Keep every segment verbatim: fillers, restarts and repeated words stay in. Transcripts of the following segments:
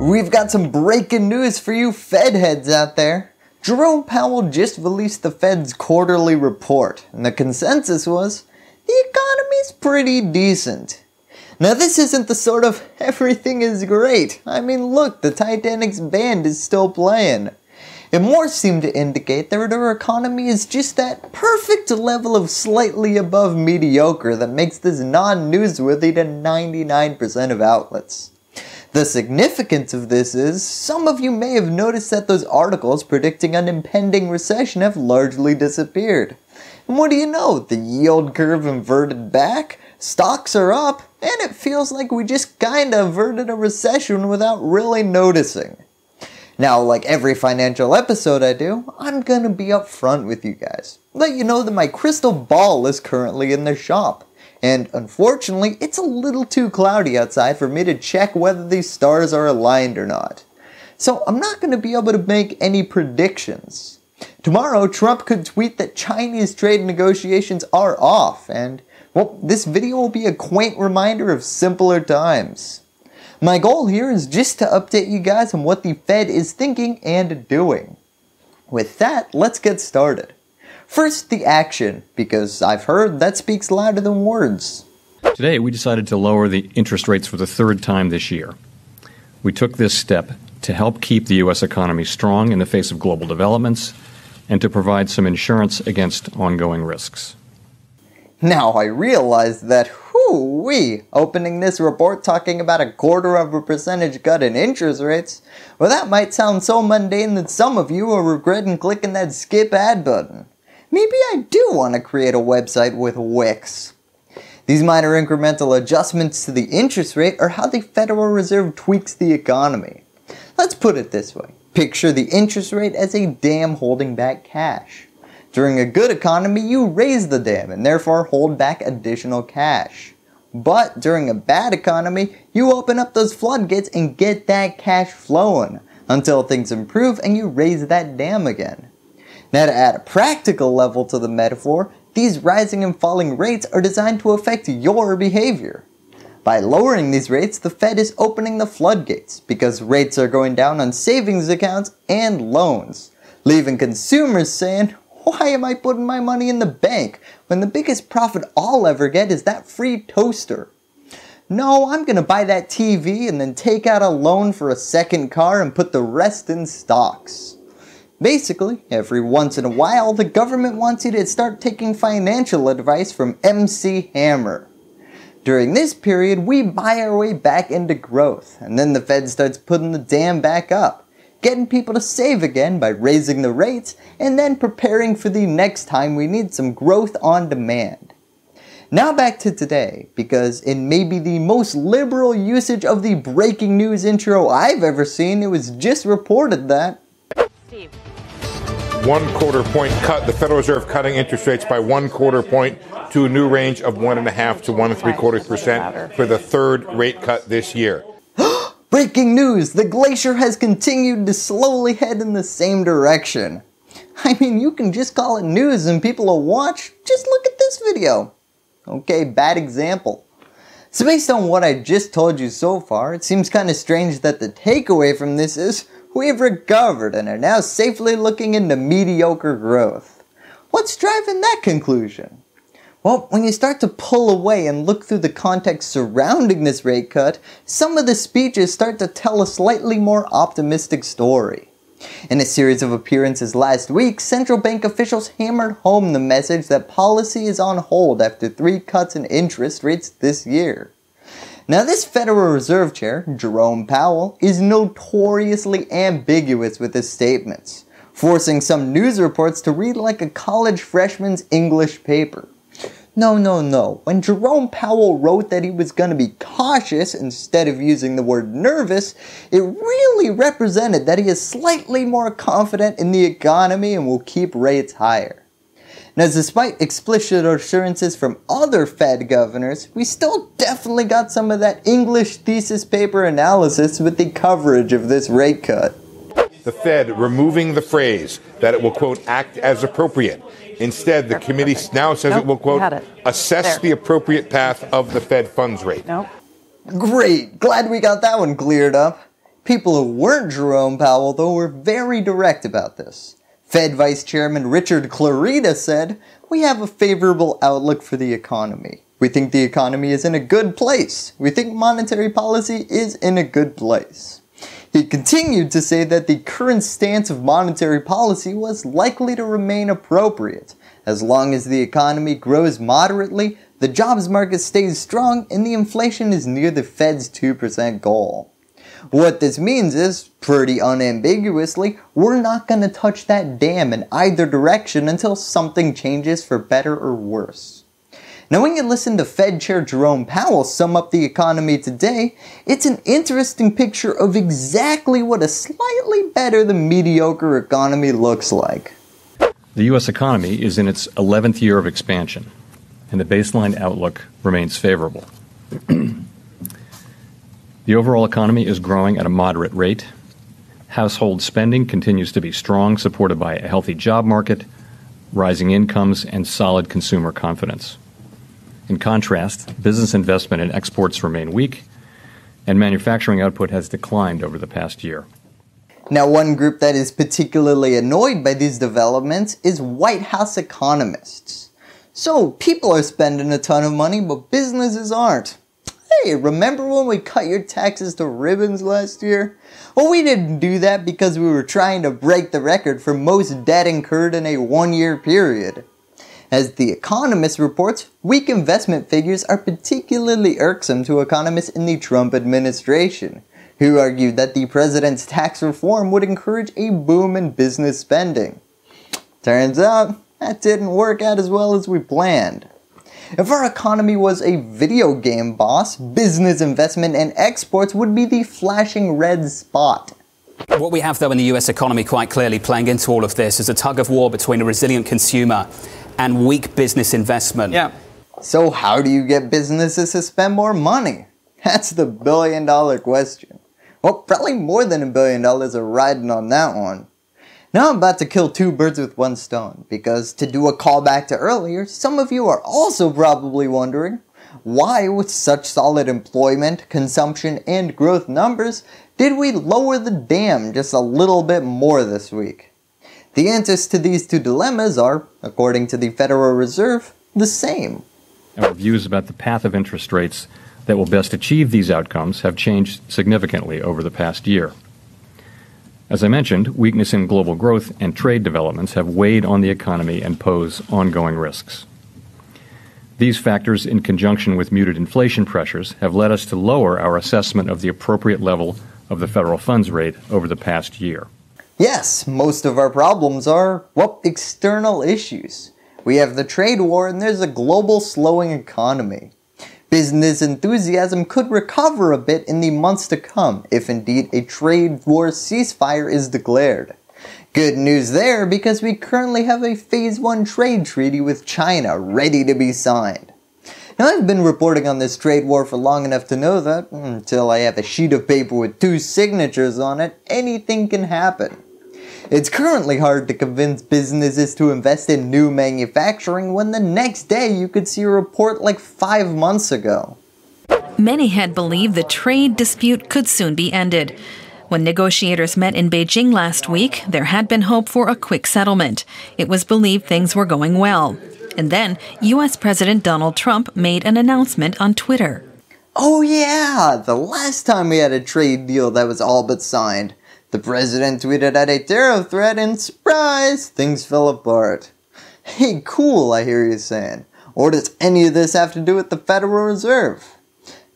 We've got some breaking news for you Fed heads out there. Jerome Powell just released the Fed's quarterly report, and the consensus was, the economy's pretty decent. Now this isn't the sort of everything is great. I mean look, the Titanic's band is still playing. It more seemed to indicate that our economy is just that perfect level of slightly above mediocre that makes this non-newsworthy to ninety-nine percent of outlets. The significance of this is, some of you may have noticed that those articles predicting an impending recession have largely disappeared. And what do you know, the yield curve inverted back, stocks are up, and it feels like we just kinda averted a recession without really noticing. Now, like every financial episode I do, I'm gonna be upfront with you guys. Let you know that my crystal ball is currently in the shop. And unfortunately, it's a little too cloudy outside for me to check whether these stars are aligned or not. So I'm not going to be able to make any predictions. Tomorrow, Trump could tweet that Chinese trade negotiations are off, and well, this video will be a quaint reminder of simpler times. My goal here is just to update you guys on what the Fed is thinking and doing. With that, let's get started. First, the action, because I've heard that speaks louder than words. Today, we decided to lower the interest rates for the third time this year. We took this step to help keep the U S economy strong in the face of global developments and to provide some insurance against ongoing risks. Now, I realize that, whoo-wee, opening this report talking about a quarter of a percentage cut in interest rates, well, that might sound so mundane that some of you are regretting clicking that skip ad button. Maybe I do want to create a website with Wix. These minor incremental adjustments to the interest rate are how the Federal Reserve tweaks the economy. Let's put it this way. Picture the interest rate as a dam holding back cash. During a good economy, you raise the dam and therefore hold back additional cash. But during a bad economy, you open up those floodgates and get that cash flowing until things improve and you raise that dam again. Now to add a practical level to the metaphor, these rising and falling rates are designed to affect your behavior. By lowering these rates, the Fed is opening the floodgates because rates are going down on savings accounts and loans, leaving consumers saying, why am I putting my money in the bank when the biggest profit I'll ever get is that free toaster? No, I'm going to buy that T V and then take out a loan for a second car and put the rest in stocks. Basically, every once in a while, the government wants you to start taking financial advice from M C Hammer. During this period, we buy our way back into growth, and then the Fed starts putting the dam back up, getting people to save again by raising the rates, and then preparing for the next time we need some growth on demand. Now back to today, because in maybe the most liberal usage of the breaking news intro I've ever seen, it was just reported that one quarter point cut, the Federal Reserve cutting interest rates by one quarter point to a new range of one and a half to one and three quarters percent for the third rate cut this year. Breaking news, the glacier has continued to slowly head in the same direction. I mean, you can just call it news and people will watch, just look at this video. Okay, bad example. So based on what I just told you so far, it seems kind of strange that the takeaway from this is, we've recovered and are now safely looking into mediocre growth. What's driving that conclusion? Well, when you start to pull away and look through the context surrounding this rate cut, some of the speeches start to tell a slightly more optimistic story. In a series of appearances last week, central bank officials hammered home the message that policy is on hold after three cuts in interest rates this year. Now this Federal Reserve Chair, Jerome Powell, is notoriously ambiguous with his statements, forcing some news reports to read like a college freshman's English paper. No, no, no. When Jerome Powell wrote that he was going to be cautious instead of using the word nervous, it really represented that he is slightly more confident in the economy and will keep rates higher. Now, despite explicit assurances from other Fed governors, we still definitely got some of that English thesis paper analysis with the coverage of this rate cut. The Fed removing the phrase that it will, quote, act as appropriate. Instead, the committee now says nope, it will, quote, it. assess there. the appropriate path of the Fed funds rate. Nope. Great. Glad we got that one cleared up. People who weren't Jerome Powell, though, were very direct about this. Fed Vice Chairman Richard Clarida said, "We have a favorable outlook for the economy. We think the economy is in a good place. We think monetary policy is in a good place." He continued to say that the current stance of monetary policy was likely to remain appropriate, as long as the economy grows moderately, the jobs market stays strong, and the inflation is near the Fed's two percent goal. What this means is, pretty unambiguously, we're not going to touch that dam in either direction until something changes for better or worse. Now, when you listen to Fed Chair Jerome Powell sum up the economy today, it's an interesting picture of exactly what a slightly better than mediocre economy looks like. The U S economy is in its eleventh year of expansion, and the baseline outlook remains favorable. The overall economy is growing at a moderate rate. Household spending continues to be strong, supported by a healthy job market, rising incomes, and solid consumer confidence. In contrast, business investment and exports remain weak, and manufacturing output has declined over the past year. Now, one group that is particularly annoyed by these developments is White House economists. So, people are spending a ton of money, but businesses aren't. Hey, remember when we cut your taxes to ribbons last year? Well, we didn't do that because we were trying to break the record for most debt incurred in a one-year period. As The Economist reports, weak investment figures are particularly irksome to economists in the Trump administration, who argued that the president's tax reform would encourage a boom in business spending. Turns out, that didn't work out as well as we planned. If our economy was a video game boss, business investment and exports would be the flashing red spot. What we have though in the U S economy quite clearly playing into all of this is a tug of war between a resilient consumer and weak business investment. Yeah. So how do you get businesses to spend more money? That's the billion dollar question. Well, probably more than a billion dollars are riding on that one. Now I'm about to kill two birds with one stone, because to do a callback to earlier, some of you are also probably wondering why, with such solid employment, consumption, and growth numbers, did we lower the dam just a little bit more this week? The answers to these two dilemmas are, according to the Federal Reserve, the same. Our views about the path of interest rates that will best achieve these outcomes have changed significantly over the past year. As I mentioned, weakness in global growth and trade developments have weighed on the economy and pose ongoing risks. These factors, in conjunction with muted inflation pressures, have led us to lower our assessment of the appropriate level of the federal funds rate over the past year. Yes, most of our problems are, well, external issues. We have the trade war, and there's a global slowing economy. Business enthusiasm could recover a bit in the months to come, if indeed a trade war ceasefire is declared. Good news there, because we currently have a phase one trade treaty with China ready to be signed. Now, I've been reporting on this trade war for long enough to know that, until I have a sheet of paper with two signatures on it, anything can happen. It's currently hard to convince businesses to invest in new manufacturing when the next day you could see a report like five months ago. Many had believed the trade dispute could soon be ended. When negotiators met in Beijing last week, there had been hope for a quick settlement. It was believed things were going well. And then, U S President Donald Trump made an announcement on Twitter. Oh yeah, the last time we had a trade deal that was all but signed. The president tweeted out a terror threat and, surprise, things fell apart. Hey, cool, I hear you saying. Or does any of this have to do with the Federal Reserve?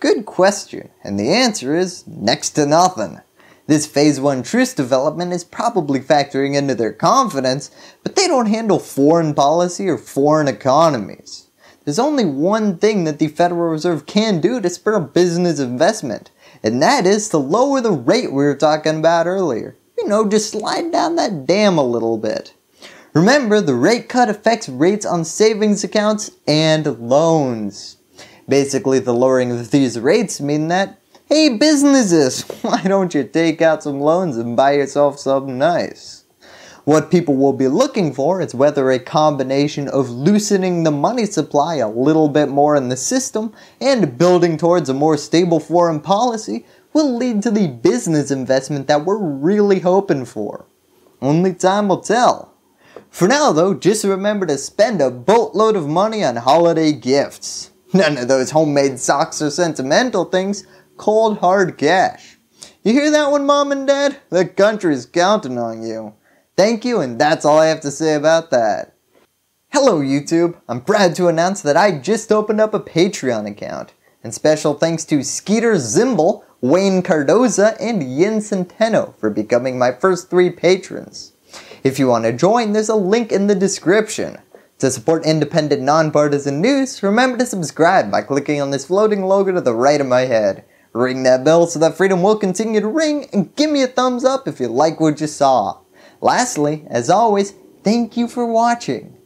Good question, and the answer is next to nothing. This phase one truce development is probably factoring into their confidence, but they don't handle foreign policy or foreign economies. There's only one thing that the Federal Reserve can do to spur business investment. And that is to lower the rate we were talking about earlier. You know, just slide down that dam a little bit. Remember, the rate cut affects rates on savings accounts and loans. Basically, the lowering of these rates mean that, hey businesses, why don't you take out some loans and buy yourself something nice? What people will be looking for is whether a combination of loosening the money supply a little bit more in the system and building towards a more stable foreign policy will lead to the business investment that we're really hoping for. Only time will tell. For now though, just remember to spend a boatload of money on holiday gifts. None of those homemade socks or sentimental things, cold hard cash. You hear that one, Mom and Dad? The country's counting on you. Thank you, and that's all I have to say about that. Hello YouTube, I'm proud to announce that I just opened up a Patreon account. And special thanks to Skeeter Zimble, Wayne Cardoza, and Yin Centeno for becoming my first three patrons. If you want to join, there's a link in the description. To support independent, nonpartisan news, remember to subscribe by clicking on this floating logo to the right of my head. Ring that bell so that freedom will continue to ring, and give me a thumbs up if you like what you saw. Lastly, as always, thank you for watching.